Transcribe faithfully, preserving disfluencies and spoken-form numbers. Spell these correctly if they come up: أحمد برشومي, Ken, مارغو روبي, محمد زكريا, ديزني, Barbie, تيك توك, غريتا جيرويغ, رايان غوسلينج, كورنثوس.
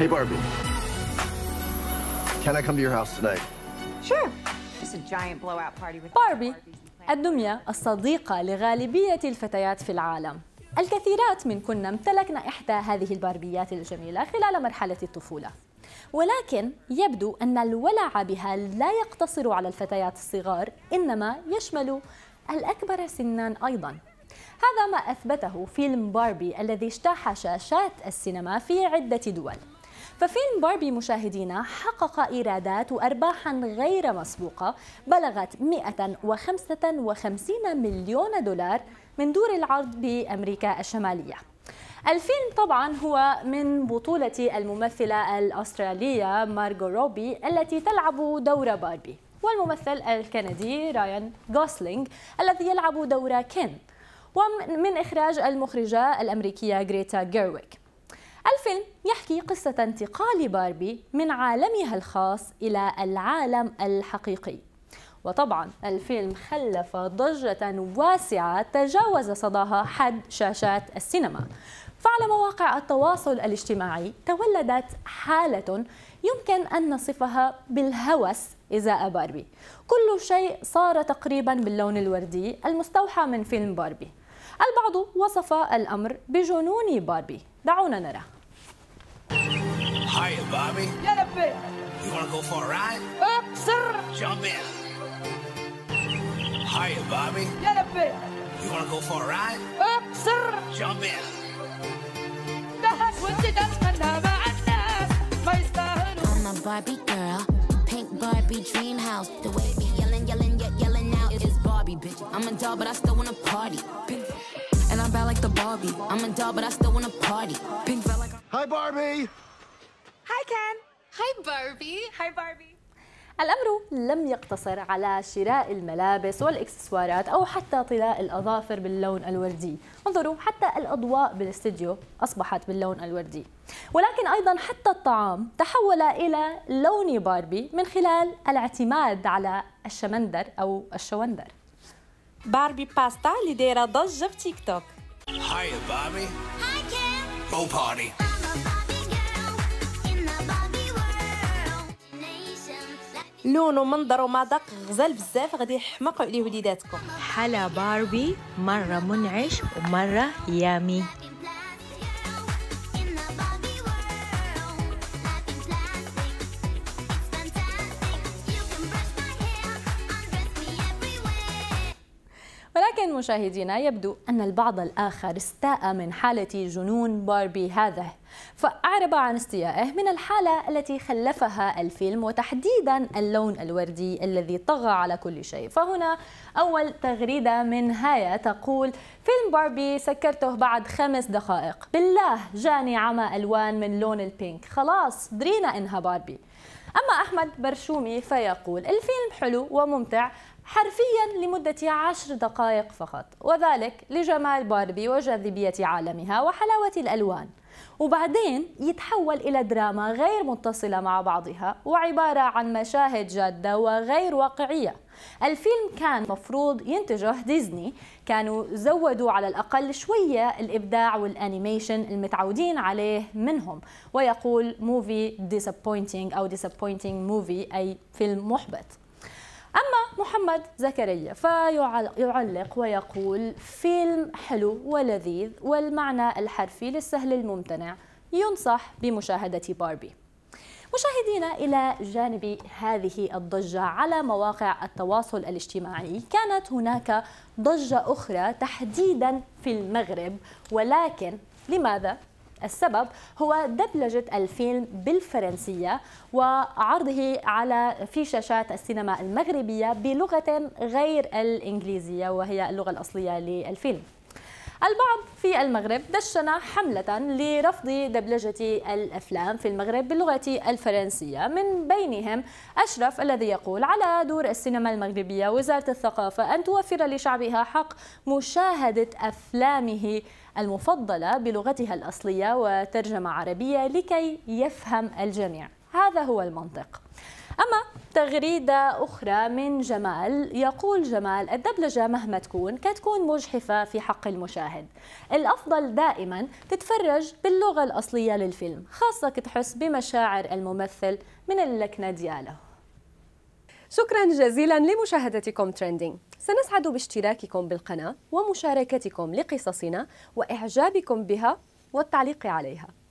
Hey, Barbie. Can I come to your house tonight? Sure. It's a giant blowout party with Barbie. الدمية الصديقة لغالبية الفتيات في العالم. الكثيرات من كنا امتلكنا إحدى هذه الباربيات الجميلة خلال مرحلة الطفولة، ولكن يبدو أن الولع بها لا يقتصر على الفتيات الصغار، إنما يشمل الأكبر سناً أيضاً. هذا ما أثبته فيلم باربي الذي اجتاح شاشات السينما في عدة دول. ففيلم باربي مشاهدينا حقق إيرادات وأرباحاً غير مسبوقة بلغت مئة وخمسة وخمسين مليون دولار من دور العرض بأمريكا الشمالية. الفيلم طبعاً هو من بطولة الممثلة الأسترالية مارغو روبي التي تلعب دور باربي، والممثل الكندي رايان غوسلينج الذي يلعب دور كين، ومن إخراج المخرجة الأمريكية غريتا جيرويغ. الفيلم يحكي قصة انتقال باربي من عالمها الخاص إلى العالم الحقيقي، وطبعا الفيلم خلف ضجة واسعة تجاوز صداها حد شاشات السينما، فعلى مواقع التواصل الاجتماعي تولدت حالة يمكن أن نصفها بالهوس إزاء باربي. كل شيء صار تقريبا باللون الوردي المستوحى من فيلم باربي. البعض وصف الأمر بجنون باربي. دعونا نرى. Hiya, Bobby. Get up there. You want to go for a ride? Up, sir. Jump in. Hiya, Bobby. Get up there. You want to go for a ride? Up, sir. Jump in. I'm a Barbie girl, pink Barbie dream house. The way we yelling, yelling, yet yelling now is Barbie, bitch. I'm a doll, but I still want to party. And I'm bad like the Barbie. I'm a doll, but I still want to party. Pink bad like. Hi, Barbie. Hi Ken. Hi Barbie. Hi Barbie. الأمر لم يقتصر على شراء الملابس والإكسسوارات أو حتى طلاء الأظافر باللون الوردي. انظروا حتى الأضواء بالاستديو أصبحت باللون الوردي، ولكن أيضا حتى الطعام تحول إلى لون باربي من خلال الاعتماد على الشمندر أو الشوندر. باربي باستا اللي دايرة ضجة في تيك توك. Hi Barbie. Hi Ken. Go party. لون ومنظر ومذاق غزال بزاف، غادي يحمقوا عليه وليداتكم. حلا باربي مره منعش ومره يامي. ولكن مشاهدينا يبدو أن البعض الآخر استاء من حالة جنون باربي هذا، فأعرب عن استيائه من الحالة التي خلفها الفيلم وتحديدا اللون الوردي الذي طغى على كل شيء. فهنا أول تغريدة من هايا تقول: فيلم باربي سكرته بعد خمس دقائق، بالله جاني عمى ألوان من لون البينك، خلاص درينا إنها باربي. أما أحمد برشومي فيقول: الفيلم حلو وممتع حرفيا لمدة عشر دقائق فقط، وذلك لجمال باربي وجاذبية عالمها وحلاوة الألوان، وبعدين يتحول إلى دراما غير متصلة مع بعضها وعبارة عن مشاهد جادة وغير واقعية. الفيلم كان مفروض ينتجه ديزني، كانوا زودوا على الأقل شوية الإبداع والأنيميشن المتعودين عليه منهم. ويقول موفي disappointing أو disappointing movie أي فيلم محبط. أما محمد زكريا فيعلق ويقول: فيلم حلو ولذيذ والمعنى الحرفي للسهل الممتنع، ينصح بمشاهدة باربي. مشاهدينا، إلى جانب هذه الضجة على مواقع التواصل الاجتماعي كانت هناك ضجة أخرى تحديدا في المغرب، ولكن لماذا؟ السبب هو دبلجة الفيلم بالفرنسية وعرضه على في شاشات السينما المغربية بلغة غير الإنجليزية وهي اللغة الأصلية للفيلم. البعض في المغرب دشن حملة لرفض دبلجة الأفلام في المغرب باللغة الفرنسية، من بينهم أشرف الذي يقول: على دور السينما المغربية وزارة الثقافة أن توفر لشعبها حق مشاهدة أفلامه المفضلة بلغتها الأصلية وترجمة عربية لكي يفهم الجميع. هذا هو المنطق. أما تغريدة أخرى من جمال، يقول جمال: الدبلجة مهما تكون كتكون مجحفة في حق المشاهد، الأفضل دائما تتفرج باللغة الأصلية للفيلم، خاصة كتحس بمشاعر الممثل من اللكنة دياله. شكرا جزيلا لمشاهدتكم تريندينغ. سنسعد باشتراككم بالقناة ومشاركتكم لقصصنا وإعجابكم بها والتعليق عليها.